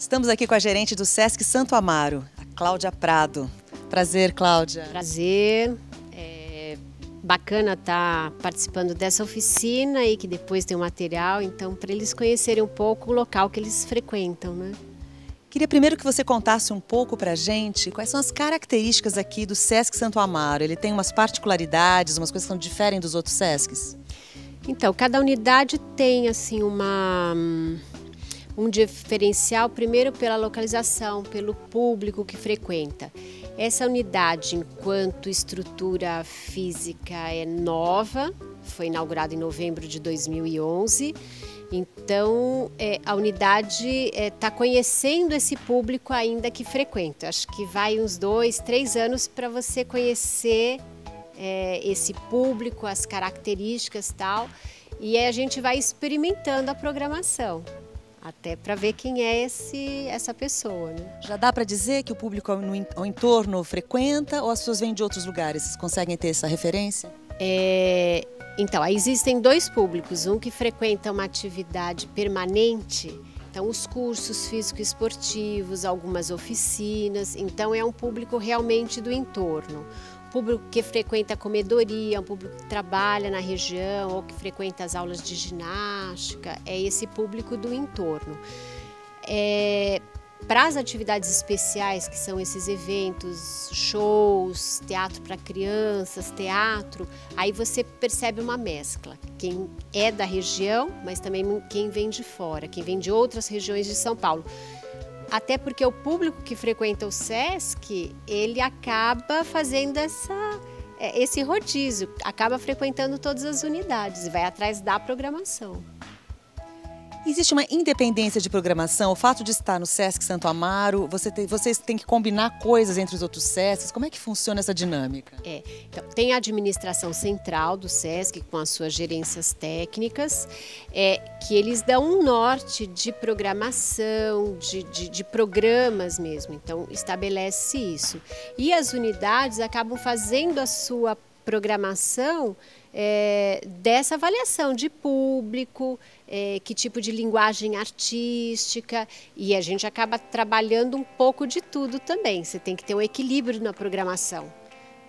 Estamos aqui com a gerente do SESC Santo Amaro, a Cláudia Prado. Prazer, Cláudia. Prazer. Bacana estar participando dessa oficina e que depois tem um material, então, para eles conhecerem um pouco o local que eles frequentam, né? Queria primeiro que você contasse um pouco para a gente quais são as características aqui do SESC Santo Amaro. Ele tem umas particularidades, umas coisas que diferem dos outros SESCs? Então, cada unidade tem assim um diferencial, primeiro pela localização, pelo público que frequenta. Essa unidade, enquanto estrutura física, é nova, foi inaugurada em novembro de 2011. Então, a unidade está conhecendo esse público ainda que frequenta. Acho que vai uns 2, 3 anos para você conhecer esse público, as características e tal. E aí a gente vai experimentando a programação, até para ver quem é essa pessoa, né? Já dá para dizer que o público ao entorno frequenta ou as pessoas vêm de outros lugares? Vocês conseguem ter essa referência? Então, aí existem 2 públicos, um que frequenta uma atividade permanente, então os cursos físico-esportivos, algumas oficinas, então é um público realmente do entorno. O público que frequenta a comedoria, um público que trabalha na região ou que frequenta as aulas de ginástica, é esse público do entorno. Para as atividades especiais, que são esses eventos, shows, teatro para crianças, teatro, aí você percebe uma mescla. Quem é da região, mas também quem vem de fora, quem vem de outras regiões de São Paulo. Até porque o público que frequenta o SESC, ele acaba fazendo esse rodízio, acaba frequentando todas as unidades e vai atrás da programação. Existe uma independência de programação? O fato de estar no SESC Santo Amaro, vocês têm que combinar coisas entre os outros SESCs? Como é que funciona essa dinâmica? Então, tem a administração central do SESC, com as suas gerências técnicas, que eles dão um norte de programação, de programas mesmo. Então, estabelece isso. E as unidades acabam fazendo a sua programação dessa avaliação de público, que tipo de linguagem artística, e a gente acaba trabalhando um pouco de tudo também. Você tem que ter um equilíbrio na programação.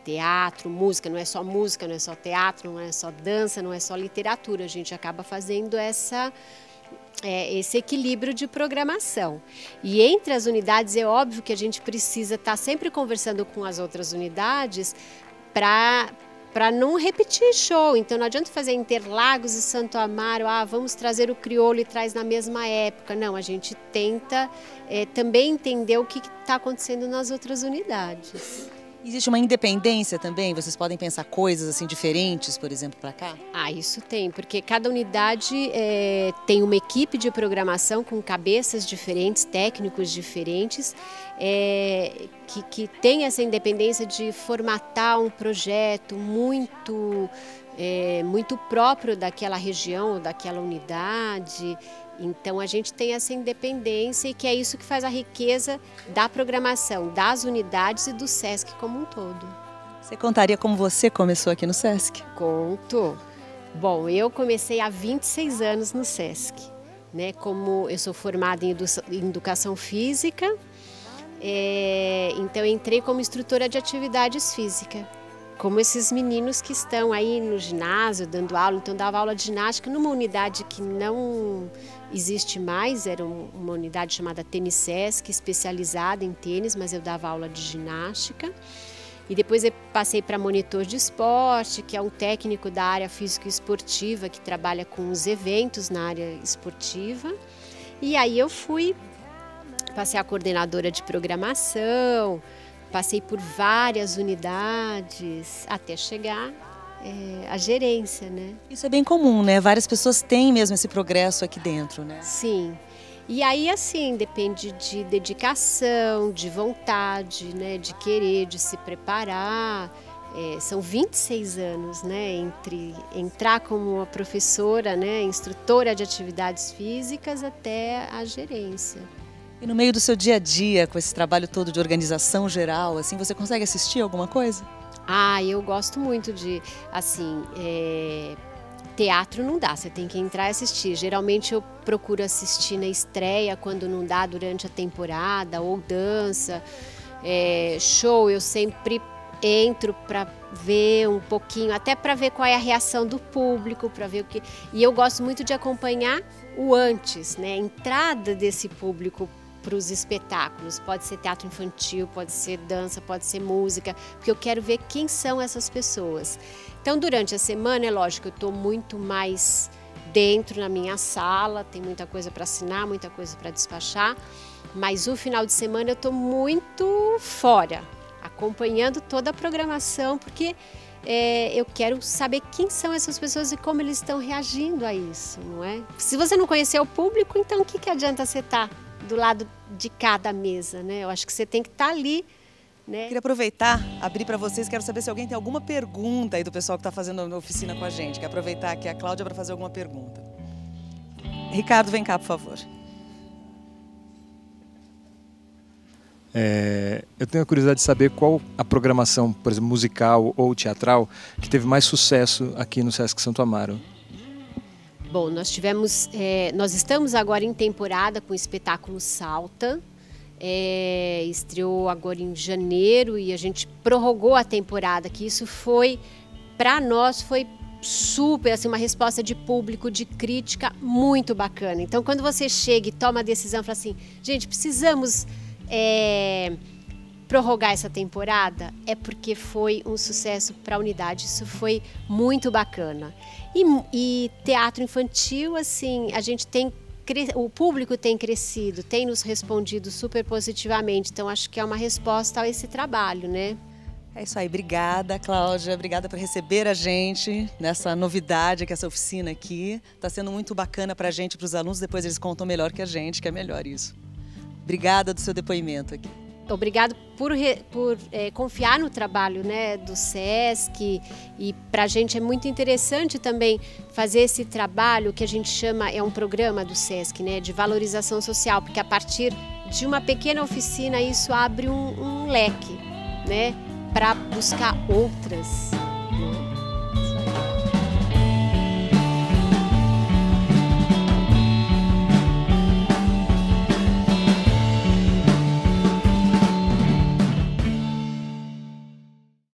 Teatro, música, não é só música, não é só teatro, não é só dança, não é só literatura. A gente acaba fazendo esse equilíbrio de programação. E entre as unidades é óbvio que a gente precisa estar sempre conversando com as outras unidades para não repetir show. Então não adianta fazer Interlagos e Santo Amaro, vamos trazer o crioulo e traz na mesma época. Não, a gente tenta também entender o que está acontecendo nas outras unidades. Existe uma independência também? Vocês podem pensar coisas assim diferentes, por exemplo, para cá? Isso tem, porque cada unidade tem uma equipe de programação com cabeças diferentes, técnicos diferentes, que tem essa independência de formatar um projeto muito próprio daquela região, daquela unidade. Então a gente tem essa independência e que é isso que faz a riqueza da programação, das unidades e do SESC como um todo. Você contaria como você começou aqui no SESC? Conto. Bom, eu comecei há 26 anos no SESC, né? Como eu sou formada em Educação Física, então eu entrei como instrutora de atividades físicas. Como esses meninos que estão aí no ginásio dando aula, então dava aula de ginástica numa unidade que não existe mais, era uma unidade chamada Tennis SESC, especializada em tênis, mas eu dava aula de ginástica. E depois eu passei para monitor de esporte, que é um técnico da área físico-esportiva, que trabalha com os eventos na área esportiva. E aí eu passei a coordenadora de programação, passei por várias unidades até chegar à gerência, né? Isso é bem comum, né? Várias pessoas têm mesmo esse progresso aqui dentro, né? Sim. E aí, assim, depende de dedicação, de vontade, né? De querer, de se preparar. São 26 anos, né? Entre entrar como uma professora, né? Instrutora de atividades físicas até a gerência. E no meio do seu dia a dia, com esse trabalho todo de organização geral, assim, você consegue assistir alguma coisa? Eu gosto muito de, assim, Teatro não dá, você tem que entrar e assistir. Geralmente eu procuro assistir na estreia, quando não dá, durante a temporada, ou dança. Show, eu sempre entro para ver um pouquinho, até para ver qual é a reação do público, para ver o que... E eu gosto muito de acompanhar o antes, né? A entrada desse público para os espetáculos. Pode ser teatro infantil, pode ser dança, pode ser música, porque eu quero ver quem são essas pessoas. Então, durante a semana, é lógico, eu estou muito mais dentro na minha sala, tem muita coisa para assinar, muita coisa para despachar, mas o final de semana eu estou muito fora, acompanhando toda a programação, porque eu quero saber quem são essas pessoas e como eles estão reagindo a isso, não é? Se você não conhecer o público, então o que adianta você estar do lado de cada mesa, né? Eu acho que você tem que estar ali, né? Queria aproveitar, abrir para vocês, quero saber se alguém tem alguma pergunta aí do pessoal que está fazendo a oficina com a gente. Quero aproveitar aqui a Cláudia para fazer alguma pergunta. Ricardo, vem cá, por favor. Eu tenho a curiosidade de saber qual a programação, por exemplo, musical ou teatral, que teve mais sucesso aqui no SESC Santo Amaro. Bom, nós estamos agora em temporada com o espetáculo Salta, estreou agora em janeiro e a gente prorrogou a temporada, que isso foi, para nós, foi super, assim, uma resposta de público, de crítica muito bacana. Então, quando você chega e toma a decisão, fala assim, gente, precisamos prorrogar essa temporada, é porque foi um sucesso para a unidade, isso foi muito bacana. E teatro infantil, assim, a gente tem, o público tem crescido, tem nos respondido super positivamente, então acho que é uma resposta a esse trabalho, né? É isso aí, obrigada, Cláudia, obrigada por receber a gente nessa novidade, que essa oficina aqui está sendo muito bacana para a gente, para os alunos, depois eles contam melhor que a gente, que é melhor isso. Obrigada do seu depoimento aqui. Obrigado por confiar no trabalho, né, do SESC, e para a gente é muito interessante também fazer esse trabalho que a gente chama, é um programa do SESC, né, de valorização social, porque a partir de uma pequena oficina isso abre um leque, né, para buscar outras.